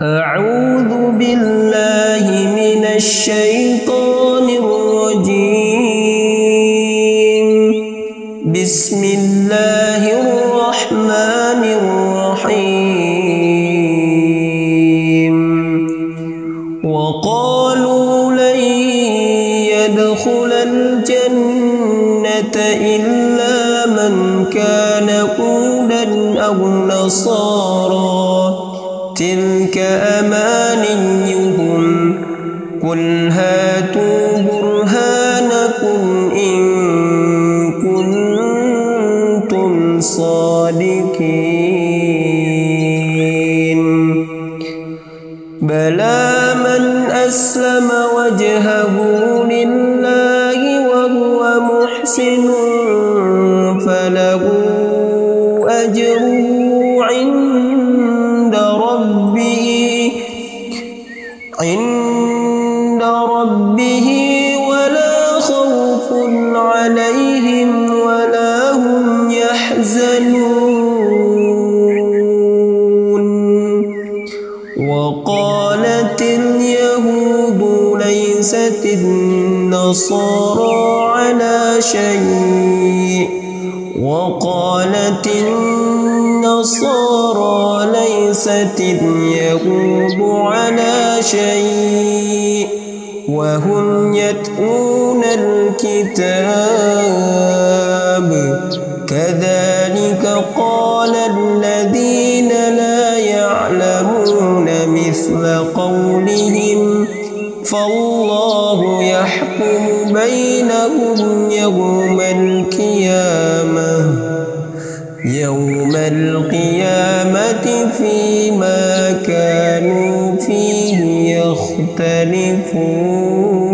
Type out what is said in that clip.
أعوذ بالله من الشيطان الرجيم. بسم الله الرحمن الرحيم. وقالوا لن يدخل الجنة إلا من كان هودا أو نصارى تلك أمانيهم قل هاتوا برهانكم إن كنتم صادقين. بلى من أسلم وجهه لله وهو محسن فله أجره عند ربه ولا خوف عليهم ولا هم يحزنون. وقالت اليهود ليست النصارى على شيء وقالت النصارى ليست اليهود على شيء وهم يتلون الكتاب كذلك قال الذين لا يعلمون مثل قولهم فالله يحكم بينهم يوم القيامة فيما كانوا فيه يختلفون.